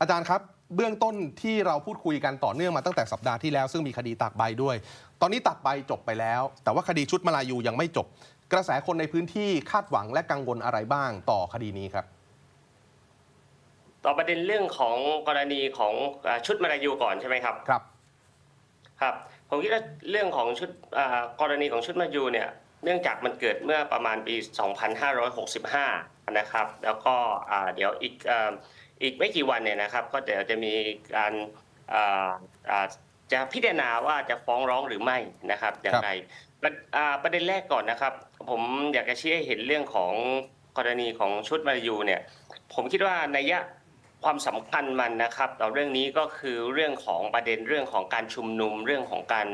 อาจารย์ครับเบื้องต้นที่เราพูดคุยกันต่อเนื่องมาตั้งแต่สัปดาห์ที่แล้วซึ่งมีคดีตากใบด้วยตอนนี้ตากใบจบไปแล้วแต่ว่าคดีชุดมลายูยังไม่จบกระแสคนในพื้นที่คาดหวังและกังวลอะไรบ้างต่อคดีนี้ครับต่อประเด็นเรื่องของกรณีของชุดมลายูก่อนใช่ไหมครับครับผมคิดว่าเรื่องของชุดกรณีของชุดมลายูเนี่ยเนื่องจากมันเกิดเมื่อประมาณปี2565นะครับแล้วก็เดี๋ยวอีกไม่กี่วันเนี่ยนะครับก็เดี๋ยวจะมีการจะพิจารณาว่าจะฟ้องร้องหรือไม่นะครับอย่างไรประเด็นแรกก่อนนะครับผมอยากจะชี้ให้เห็นเรื่องของกรณีของชุดมลายูเนี่ยผมคิดว่านัยความสำคัญมันนะครับต่อเรื่องนี้ก็คือเรื่องของประเด็นเรื่องของการชุมนุมเรื่องของการ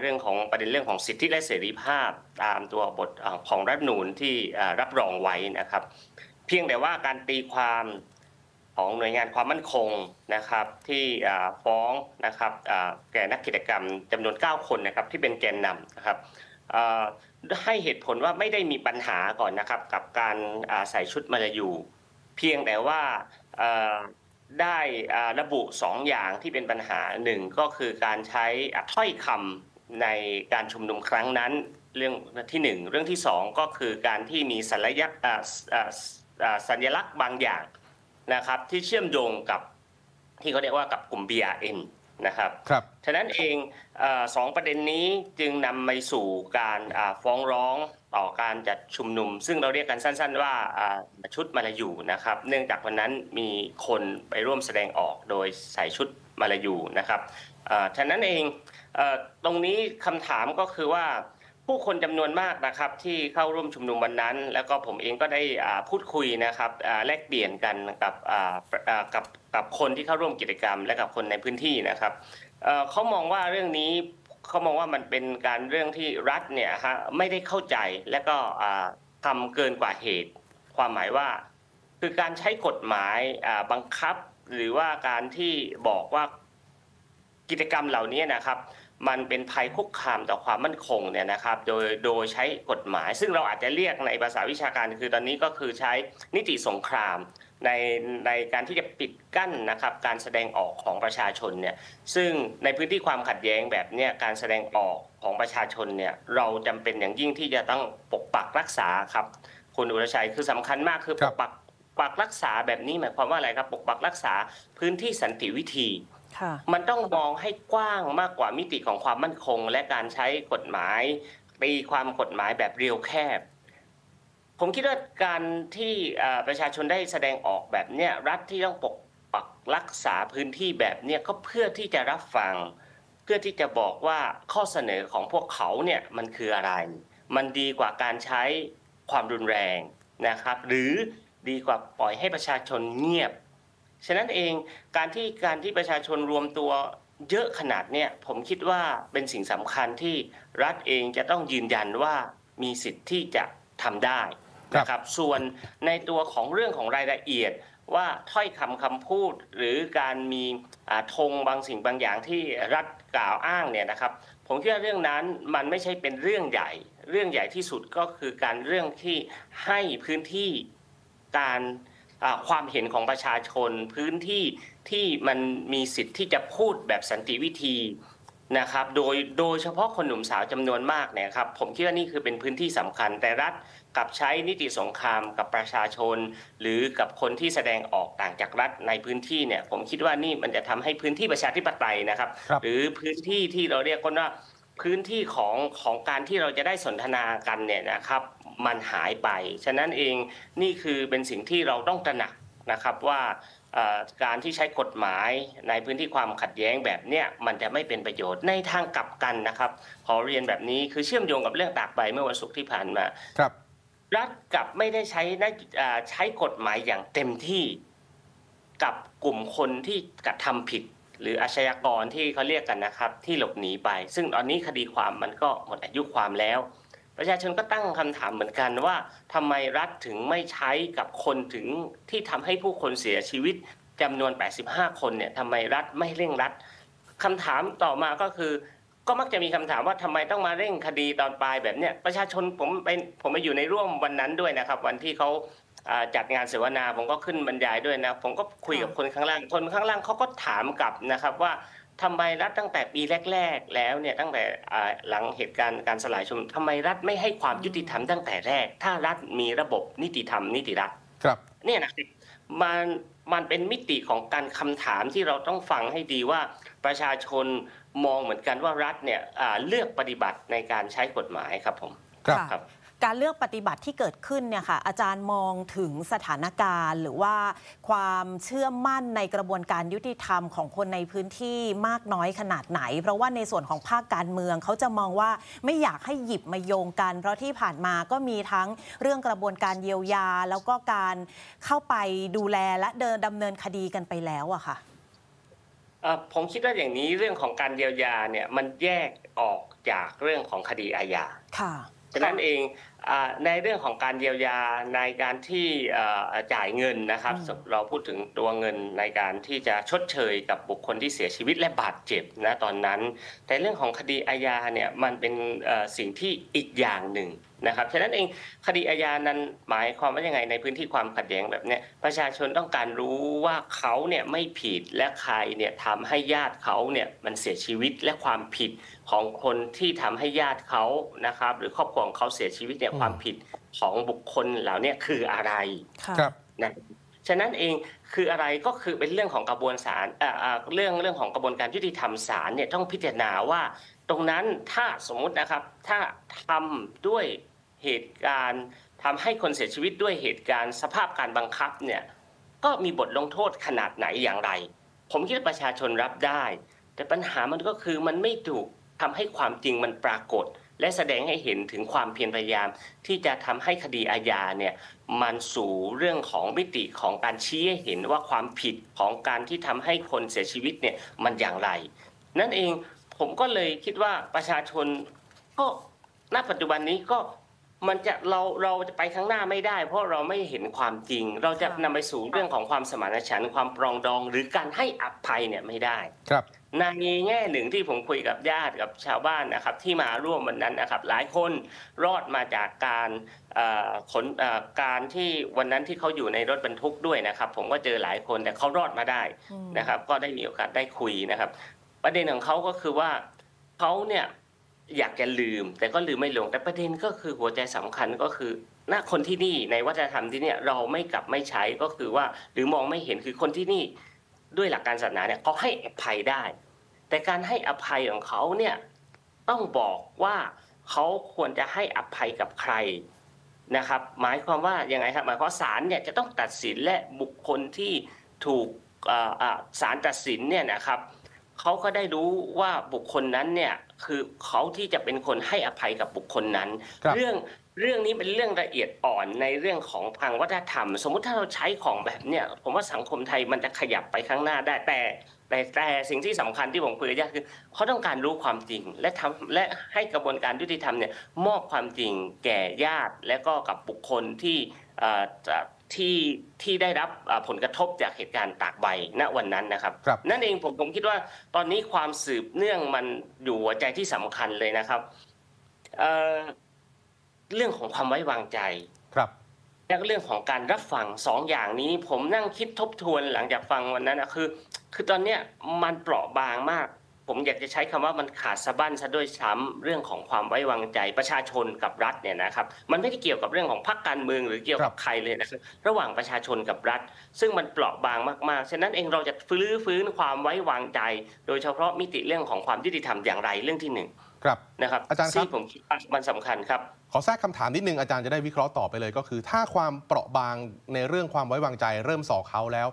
เรื่องของประเด็นเรื่องของสิทธิและเสรีภาพตามตัวบทของรัฐธรรมนูญที่รับรองไว้นะครับเพียงแต่ว่าการตีความของหน่วยงานความมั่นคงนะครับที่ฟ้องนะครับแก่นักกิจกรรมจำนวน9คนนะครับที่เป็นแกนนำนะครับให้เหตุผลว่าไม่ได้มีปัญหาก่อนนะครับกับการใส่ชุดมลายูเพียงแต่ว่าได้ระบุ2อย่างที่เป็นปัญหา1ก็คือการใช้ถ้อยคำในการชุมนุมครั้งนั้นเรื่องที่1เรื่องที่2ก็คือการที่มีสัญลักษณ์บางอย่างนะครับที่เชื่อมโยงกับที่เขาเรียกว่ากับกลุ่ม BRN นะครับฉะนั้นเอง2ประเด็นนี้จึงนำไปสู่การฟ้องร้องต่อการจัดชุมนุมซึ่งเราเรียกกันสั้นๆว่าชุดมลายูนะครับเนื่องจากวันนั้นมีคนไปร่วมแสดงออกโดยใส่ชุดมลายูนะครับฉะนั้นเองตรงนี้คำถามก็คือว่าผู้คนจำนวนมากนะครับที่เข้าร่วมชุมนุมวันนั้นแล้วก็ผมเองก็ได้พูดคุยนะครับแลกเปลี่ยนกันกับคนที่เข้าร่วมกิจกรรมและกับคนในพื้นที่นะครับเขามองว่าเรื่องนี้เขามองว่ามันเป็นการเรื่องที่รัฐเนี่ยฮะไม่ได้เข้าใจและก็ทำเกินกว่าเหตุความหมายว่าคือการใช้กฎหมายบังคับหรือว่าการที่บอกว่ากิจกรรมเหล่านี้นะครับมันเป็นภัยคุกคามต่อความมั่นคงเนี่ยนะครับโดยใช้กฎหมายซึ่งเราอาจจะเรียกในภาษาวิชาการคือตอนนี้ก็คือใช้นิติสงครามในการที่จะปิดกั้นนะครับการแสดงออกของประชาชนเนี่ยซึ่งในพื้นที่ความขัดแย้งแบบนี้การแสดงออกของประชาชนเนี่ยเราจำเป็นอย่างยิ่งที่จะต้องปกปักรักษาครับคุณอุรชัยคือสำคัญมากคือปกปักรักษาแบบนี้หมายความว่าอะไรครับปกปักรักษาพื้นที่สันติวิธีมันต้องมองให้กว้างมากกว่ามิติของความมั่นคงและการใช้กฎหมายตีความกฎหมายแบบเรียวแคบผมคิดว่าการที่ประชาชนได้แสดงออกแบบเนี้ยรัฐที่ต้องปกปักรักษาพื้นที่แบบเนี้ยก็เพื่อที่จะรับฟังเพื่อที่จะบอกว่าข้อเสนอของพวกเขาเนี่ยมันคืออะไรมันดีกว่าการใช้ความรุนแรงนะครับหรือดีกว่าปล่อยให้ประชาชนเงียบฉะนั้นเองการที่ประชาชนรวมตัวเยอะขนาดเนี้ยผมคิดว่าเป็นสิ่งสำคัญที่รัฐเองจะต้องยืนยันว่ามีสิทธิ์ที่จะทำได้นะครับส่วนในตัวของเรื่องของรายละเอียดว่าถ้อยคำคำพูดหรือการมีธงบางสิ่งบางอย่างที่รัฐกล่าวอ้างเนี่ยนะครับผมคิดว่าเรื่องนั้นมันไม่ใช่เป็นเรื่องใหญ่เรื่องใหญ่ที่สุดก็คือการเรื่องที่ให้พื้นที่การความเห็นของประชาชนพื้นที่ที่มันมีสิทธิ์ที่จะพูดแบบสันติวิธีนะครับโดยเฉพาะคนหนุ่มสาวจำนวนมากเนี่ยครับผมคิดว่านี่คือเป็นพื้นที่สำคัญแต่รัฐกลับใช้นิติสงครามกับประชาชนหรือกับคนที่แสดงออกต่างจากรัฐในพื้นที่เนี่ยผมคิดว่านี่มันจะทำให้พื้นที่ประชาธิปไตยนะครับหรือพื้นที่ที่เราเรียกว่าพื้นที่ของการที่เราจะได้สนทนากันเนี่ยนะครับมันหายไปฉะนั้นเองนี่คือเป็นสิ่งที่เราต้องตระหนักนะครับว่าการที่ใช้กฎหมายในพื้นที่ความขัดแย้งแบบเนี้ยมันจะไม่เป็นประโยชน์ในทางกลับกันนะครับขอเรียนแบบนี้คือเชื่อมโยงกับเรื่องตากใบเมื่อวันศุกร์ที่ผ่านมารัฐกลับไม่ได้ใช้กฎหมายอย่างเต็มที่กับกลุ่มคนที่กระทำผิดหรืออาชญากรที่เขาเรียกกันนะครับที่หลบหนีไปซึ่งตอนนี้คดีความมันก็หมดอายุความแล้วประชาชนก็ตั้งคำถามเหมือนกันว่าทำไมรัฐถึงไม่ใช้กับคนถึงที่ทำให้ผู้คนเสียชีวิตจำนวน85คนเนี่ยทำไมรัฐไม่เร่งรัดคำถามต่อมาก็คือก็มักจะมีคำถามว่าทำไมต้องมาเร่งคดีตอนปลายแบบเนี้ยประชาชนผมไปอยู่ในร่วมวันนั้นด้วยนะครับวันที่เขา จัดงานเสวนาผมก็ขึ้นบรรยายด้วยนะผมก็คุยกับคนข้างล่างเขาก็ถามกลับนะครับว่าทำไมรัฐตั้งแต่ปีแรกๆแล้วเนี่ยตั้งแต่หลังเหตุการณ์การสลายชุมนุมทำไมรัฐไม่ให้ความยุติธรรมตั้งแต่แรกถ้ารัฐมีระบบนิติธรรมนิติรัฐครับเนี่ยนะมันเป็นมิติของการคำถามที่เราต้องฟังให้ดีว่าประชาชนมองเหมือนกันว่ารัฐเนี่ยเลือกปฏิบัติในการใช้กฎหมายครับผมครับการเลือกปฏิบัติที่เกิดขึ้นเนี่ยค่ะอาจารย์มองถึงสถานการณ์หรือว่าความเชื่อมั่นในกระบวนการยุติธรรมของคนในพื้นที่มากน้อยขนาดไหนเพราะว่าในส่วนของภาคการเมืองเขาจะมองว่าไม่อยากให้หยิบมาโยงกันเพราะที่ผ่านมาก็มีทั้งเรื่องกระบวนการเยียวยาแล้วก็การเข้าไปดูแลและดำเนินคดีกันไปแล้วอะค่ะผมคิดว่าอย่างนี้เรื่องของการเยียวยาเนี่ยมันแยกออกจากเรื่องของคดีอาญาค่ะฉะนั้นเองในเรื่องของการเยียวยาในการที่จ่ายเงินนะครับเราพูดถึงตัวเงินในการที่จะชดเชยกับบุคคลที่เสียชีวิตและบาดเจ็บนะตอนนั้นแต่เรื่องของคดีอาญาเนี่ยมันเป็นสิ่งที่อีกอย่างหนึ่งนะครับฉะนั้นเองคดีอาญานั้นหมายความว่ายังไงในพื้นที่ความขัดแย้งแบบนี้ประชาชนต้องการรู้ว่าเขาเนี่ยไม่ผิดและใครเนี่ยทำให้ญาติเขาเนี่ยมันเสียชีวิตและความผิดของคนที่ทำให้ญาติเขานะครับหรือครอบครัวของเขาเสียชีวิตเนี่ยความผิดของบุคคลเหล่านี้คืออะไรครับนะฉะนั้นเองคืออะไรก็คือเป็นเรื่องของกระบวนการเรื่องของกระบวนการยุติธรรมศาลเนี่ยต้องพิจารณาว่าตรงนั้นถ้าสมมุตินะครับถ้าทำด้วยเหตุการณ์ทำให้คนเสียชีวิตด้วยเหตุการณ์สภาพการบังคับเนี่ยก็มีบทลงโทษขนาดไหนอย่างไรผมคิดว่าประชาชนรับได้แต่ปัญหามันก็คือมันไม่ถูกทำให้ความจริงมันปรากฏและแสดงให้เห็นถึงความเพียรพยายามที่จะทำให้คดีอาญาเนี่ยมันสู่เรื่องของมิติของการชี้ให้เห็นว่าความผิดของการที่ทำให้คนเสียชีวิตเนี่ยมันอย่างไรนั่นเองผมก็เลยคิดว่าประชาชนก็ณปัจจุบันนี้ก็มันจะเราจะไปข้างหน้าไม่ได้เพราะเราไม่เห็นความจริงเราจะนำไปสู่เรื่องของความสมานฉันท์ความปรองดองหรือการให้อภัยเนี่ยไม่ได้ครับในแง่หนึ่งที่ผมคุยกับญาติกับชาวบ้านนะครับที่มาร่วมวันนั้นนะครับหลายคนรอดมาจากการที่วันนั้นที่เขาอยู่ในรถบรรทุกด้วยนะครับผมก็เจอหลายคนแต่เขารอดมาได้นะครับก็ได้มีโอกาสได้คุยนะครับประเด็นของเขาก็คือว่าเขาเนี่ยอยากจะลืมแต่ก็ลืมไม่ลงแต่ประเด็นก็คือหัวใจสำคัญก็คือหน้าคนที่นี่ในวัฒนธรรมที่เนี่ยเราไม่กลับไม่ใช้ก็คือว่าหรือมองไม่เห็นคือคนที่นี่ด้วยหลักการศาสนาเนี่ยเขาให้อภัยได้แต่การให้อภัยของเขาเนี่ยต้องบอกว่าเขาควรจะให้อภัยกับใครนะครับหมายความว่ายังไงครับหมายความศาลเนี่ยจะต้องตัดสินและบุคคลที่ถูกศาลตัดสินเนี่ยนะครับเขาก็ได้รู้ว่าบุคคลนั้นเนี่ยคือเขาที่จะเป็นคนให้อภัยกับบุคคลนั้นเรื่องนี้เป็นเรื่องละเอียดอ่อนในเรื่องของทางวัฒนธรรมสมมุติถ้าเราใช้ของแบบเนี้ยผมว่าสังคมไทยมันจะขยับไปข้างหน้าได้แต่สิ่งที่สำคัญที่ผมคุยกับญาติคือเขาต้องการรู้ความจริงและให้กระบวนการยุติธรรมเนี่ยมอบความจริงแก่ญาติและก็กับบุคคลที่ได้รับผลกระทบจากเหตุการณ์ตากใบณวันนั้นนะครับนั่นเองผมคิดว่าตอนนี้ความสืบเนื่องมันอยู่หัวใจที่สำคัญเลยนะครับเรื่องของความไว้วางใจครับและเรื่องของการรับฟังสองอย่างนี้ผมนั่งคิดทบทวนหลังจากฟังวันนั้นนะคือตอนเนี้ยมันเปราะบางมากผมอยากจะใช้คำว่ามันขาดสะบั้นซะด้วยซ้ำเรื่องของความไว้วางใจประชาชนกับรัฐเนี่ยนะครับมันไม่ได้เกี่ยวกับเรื่องของพรรคการเมืองหรือเกี่ยวกับใครเลยนะครับระหว่างประชาชนกับรัฐซึ่งมันเปราะบางมากๆฉะนั้นเองเราจะฟื้นความไว้วางใจโดยเฉพาะมิติเรื่องของความยุติธรรมอย่างไรเรื่องที่หนึ่งครับนะครับอาจารย์ครับผมคิดว่ามันสำคัญครับขอแทรกคำถามนิดนึงอาจารย์จะได้วิเคราะห์ต่อไปเลยก็คือถ้าความเปราะบางในเรื่องความไว้วางใจเริ่มส่อเขาแล้ว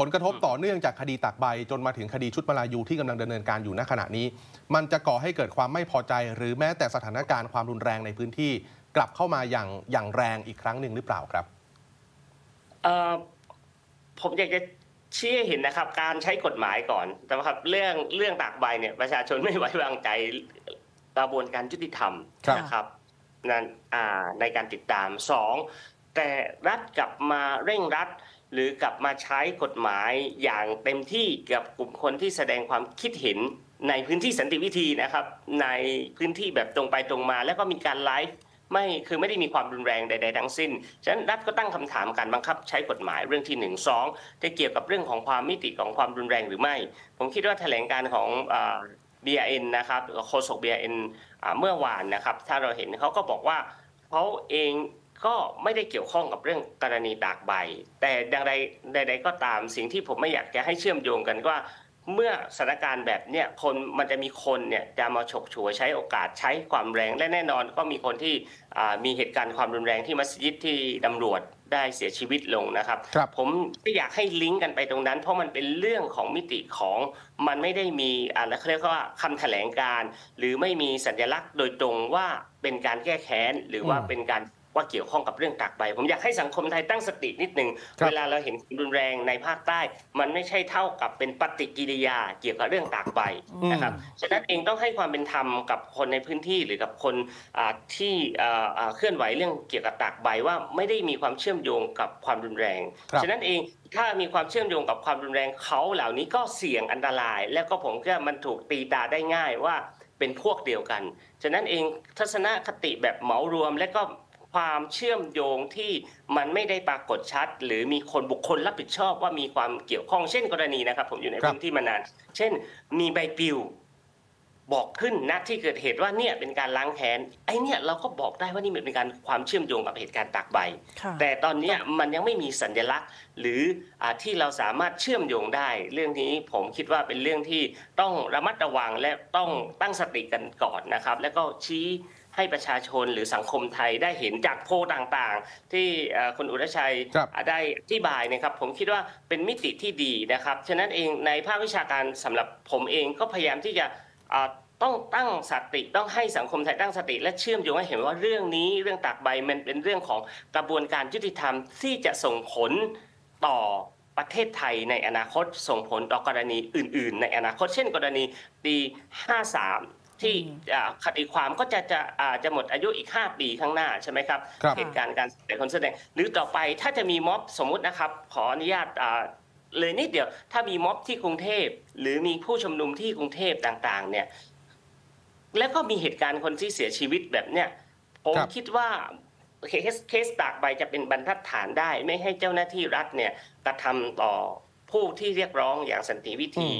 ผลกระทบต่อเนื่องจากคดีตากใบจนมาถึงคดีชุดมาลายูที่กำลังดำเนินการอยู่ณขณะนี้มันจะก่อให้เกิดความไม่พอใจหรือแม้แต่สถานการณ์ความรุนแรงในพื้นที่กลับเข้ามาอย่างแรงอีกครั้งหนึ่งหรือเปล่าครับผมอยากจะชี้ให้เห็นนะครับการใช้กฎหมายก่อนนะครับเรื่องตากใบเนี่ยประชาชนไม่ไว้วางใจกระบวนการยุติธรรมนะครับนั้นในการติดตาม2แต่รัฐกลับมาเร่งรัดหรือกลับมาใช้กฎหมายอย่างเต็มที่กับกลุ่มคนที่แสดงความคิดเห็นในพื้นที่สันติวิธีนะครับในพื้นที่แบบตรงไปตรงมาแล้วก็มีการไลฟ์ ไม่ได้มีความรุนแรงใดๆทั้งสิ้นฉะนั้นรัฐก็ตั้งคำถามการบังคับใช้กฎหมายเรื่องที่1 2จะเกี่ยวกับเรื่องของความมิติของความรุนแรงหรือไม่ผมคิดว่าแถลงการของBRN นะครับโฆษก BRN เมื่อวานนะครับถ้าเราเห็นเขาก็บอกว่าเขาเองก็ไม่ได้เกี่ยวข้องกับเรื่องกรณีตากใบแต่ใดๆก็ตามสิ่งที่ผมไม่อยากจะให้เชื่อมโยงกันว่าเมื่อสถานการณ์แบบเนี้ยคนมันจะมีคนเนี่ยจะมาฉกฉวยใช้โอกาสใช้ความแรงและแน่นอนก็มีคนที่มีเหตุการณ์ความรุนแรงที่มัสยิดที่ตำรวจได้เสียชีวิตลงนะครับผมไม่อยากให้ลิงก์กันไปตรงนั้นเพราะมันเป็นเรื่องของมิติของมันไม่ได้มีอะไรเขาเรียกว่าคำแถลงการหรือไม่มีสัญลักษณ์โดยตรงว่าเป็นการแก้แค้นหรือว่าเป็นการว่าเกี่ยวข้องกับเรื่องตากใบผมอยากให้สังคมไทยตั้งสตินิดหนึ่งเวลาเราเห็นความรุนแรงในภาคใต้มันไม่ใช่เท่ากับเป็นปฏิกิริยาเกี่ยวกับเรื่องตากใบนะครับฉะนั้นเองต้องให้ความเป็นธรรมกับคนในพื้นที่หรือกับคนที่เคลื่อนไหวเรื่องเกี่ยวกับตากใบว่าไม่ได้มีความเชื่อมโยงกับความรุนแรงฉะนั้นเองถ้ามีความเชื่อมโยงกับความรุนแรงเขาเหล่านี้ก็เสี่ยงอันตรายแล้วก็ผมคิดว่ามันถูกตีตาได้ง่ายว่าเป็นพวกเดียวกันฉะนั้นเองทัศนคติแบบเหมารวมและก็ความเชื่อมโยงที่มันไม่ได้ปรากฏชัดหรือมีคนบุคคลรับผิดชอบว่ามีความเกี่ยวข้องเช่นกรณีนะครับผมอยู่ในพื้นที่มานานเช่นมีใบปลิวบอกขึ้นณที่เกิดเหตุว่าเนี่ยเป็นการล้างแค้นไอ้เนี่ยเราก็บอกได้ว่านี่เป็นการความเชื่อมโยงกับเหตุการณ์ตากใบแต่ตอนนี้มันยังไม่มีสัญลักษณ์หรือที่เราสามารถเชื่อมโยงได้เรื่องนี้ผมคิดว่าเป็นเรื่องที่ต้องระมัดระวังและต้องตั้งสติกันก่อนนะครับแล้วก็ชี้ให้ประชาชนหรือสังคมไทยได้เห็นจากโพลต่างๆที่คุณอุรชัยได้อธิบายนะครับผมคิดว่าเป็นมิติที่ดีนะครับฉะนั้นเองในภาควิชาการสำหรับผมเองก็พยายามที่จะต้องตั้งสติต้องให้สังคมไทยตั้งสติและเชื่อมโยงให้เห็นว่าเรื่องนี้เรื่องตากใบมันเป็นเรื่องของกระบวนการยุติธรรมที่จะส่งผลต่อประเทศไทยในอนาคตส่งผลต่อกรณีอื่นๆในอนาคตเช่นกรณีปี53ที่คดีความก็จะหมดอายุอีก5ปีข้างหน้าใช่ไหมครับเหตุการณ์การแสดงหรือต่อไปถ้าจะมีม็อบสมมุตินะครับขออนุญาตเลยนิดเดียวถ้ามีม็อบที่กรุงเทพหรือมีผู้ชุมนุมที่กรุงเทพต่างๆเนี่ยแล้วก็มีเหตุการณ์คนที่เสียชีวิตแบบเนี้ยผมคิดว่าเคสตากใบจะเป็นบรรทัดฐานได้ไม่ให้เจ้าหน้าที่รัฐเนี่ยกระทำต่อผู้ที่เรียกร้องอย่างสันติวิธี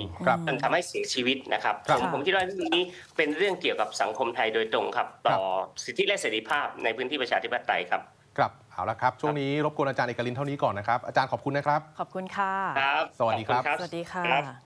จนทำให้เสียชีวิตนะครับผมคิดว่าเรื่องนี้เป็นเรื่องเกี่ยวกับสังคมไทยโดยตรงครับต่อสิทธิและเสรีภาพในพื้นที่ประชาธิปไตยครับครับเอาละครับช่วงนี้รบกวนอาจารย์เอกรินเท่านี้ก่อนนะครับอาจารย์ขอบคุณนะครับขอบคุณค่ะสวัสดีครับสวัสดีค่ะ